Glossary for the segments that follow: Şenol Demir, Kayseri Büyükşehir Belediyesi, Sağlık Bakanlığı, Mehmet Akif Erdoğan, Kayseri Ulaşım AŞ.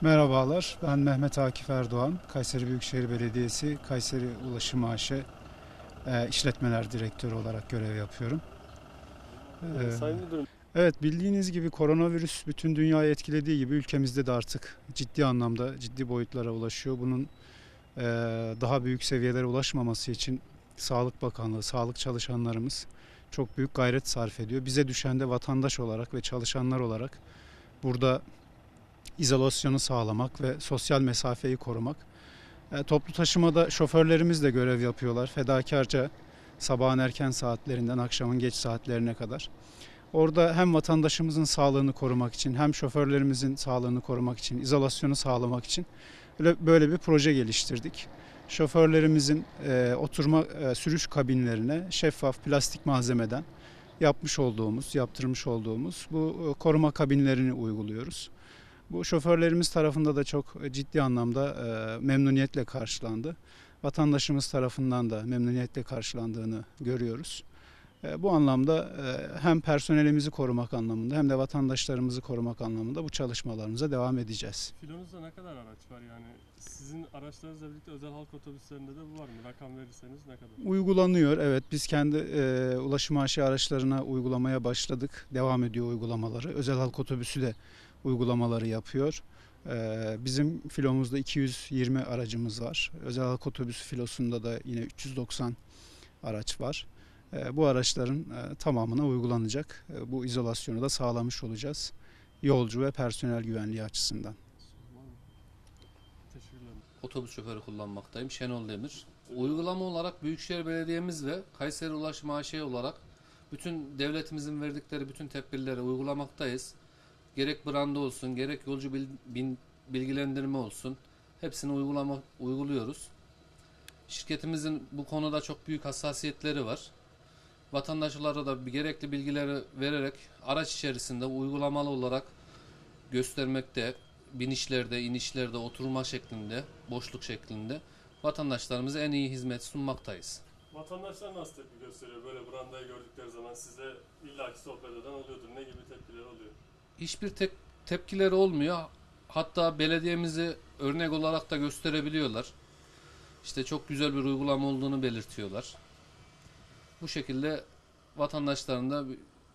Merhabalar, ben Mehmet Akif Erdoğan, Kayseri Büyükşehir Belediyesi, Kayseri Ulaşım AŞ işletmeler direktörü olarak görev yapıyorum. Sayın Müdürüm. Evet, bildiğiniz gibi koronavirüs bütün dünyayı etkilediği gibi ülkemizde de artık ciddi anlamda ciddi boyutlara ulaşıyor. Bunun daha büyük seviyelere ulaşmaması için Sağlık Bakanlığı, sağlık çalışanlarımız çok büyük gayret sarf ediyor. Bize düşen de vatandaş olarak ve çalışanlar olarak burada izolasyonu sağlamak ve sosyal mesafeyi korumak. Toplu taşımada şoförlerimiz de görev yapıyorlar. Fedakarca sabahın erken saatlerinden akşamın geç saatlerine kadar. Orada hem vatandaşımızın sağlığını korumak için hem şoförlerimizin sağlığını korumak için, izolasyonu sağlamak için böyle bir proje geliştirdik. Şoförlerimizin sürüş kabinlerine şeffaf plastik malzemeden yaptırmış olduğumuz bu koruma kabinlerini uyguluyoruz. Bu şoförlerimiz tarafında da çok ciddi anlamda memnuniyetle karşılandı. Vatandaşımız tarafından da memnuniyetle karşılandığını görüyoruz. Bu anlamda hem personelimizi korumak anlamında hem de vatandaşlarımızı korumak anlamında bu çalışmalarımıza devam edeceğiz. Filonuzda ne kadar araç var yani? Sizin araçlarınızla birlikte özel halk otobüslerinde de bu var mı? Rakam verirseniz ne kadar? Uygulanıyor, evet. Biz kendi Ulaşım AŞ araçlarına uygulamaya başladık. Devam ediyor uygulamaları. Özel halk otobüsü de uygulamaları yapıyor. Bizim filomuzda 220 aracımız var. Özel halk otobüsü filosunda da yine 390 araç var. Bu araçların tamamına uygulanacak. Bu izolasyonu da sağlamış olacağız. Yolcu ve personel güvenliği açısından. Otobüs şoförü kullanmaktayım. Şenol Demir. Uygulama olarak Büyükşehir Belediye'miz ve Kayseri Ulaşım AŞ olarak bütün devletimizin verdikleri bütün tedbirleri uygulamaktayız. Gerek branda olsun, gerek yolcu bilgilendirme olsun. Hepsini uyguluyoruz. Şirketimizin bu konuda çok büyük hassasiyetleri var. Vatandaşlara da gerekli bilgileri vererek araç içerisinde uygulamalı olarak göstermekte, binişlerde, inişlerde, oturma şeklinde, boşluk şeklinde vatandaşlarımıza en iyi hizmet sunmaktayız. Vatandaşlar nasıl tepki gösteriyor? Böyle brandayı gördükleri zaman size illaki sohbet eden oluyordur. Ne gibi tepkiler oluyor? Hiçbir tepkileri olmuyor. Hatta belediyemizi örnek olarak da gösterebiliyorlar. İşte çok güzel bir uygulama olduğunu belirtiyorlar. Bu şekilde vatandaşların da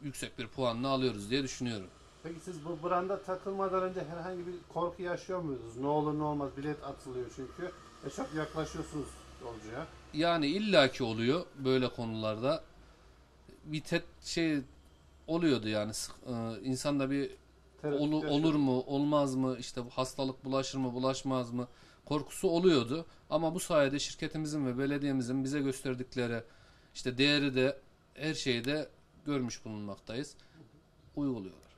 yüksek bir puanını alıyoruz diye düşünüyorum. Peki siz bu branda takılmadan önce herhangi bir korku yaşıyor muydunuz? Ne olur ne olmaz bilet atılıyor çünkü. Çok yaklaşıyorsunuz yolcuya. Yani illaki oluyor böyle konularda. Bir oluyordu yani. İnsanda bir olur mu olmaz mı, işte hastalık bulaşır mı bulaşmaz mı korkusu oluyordu. Ama bu sayede şirketimizin ve belediyemizin bize gösterdikleri işte değeri de her şeyi de görmüş bulunmaktayız. Uyguluyorlar.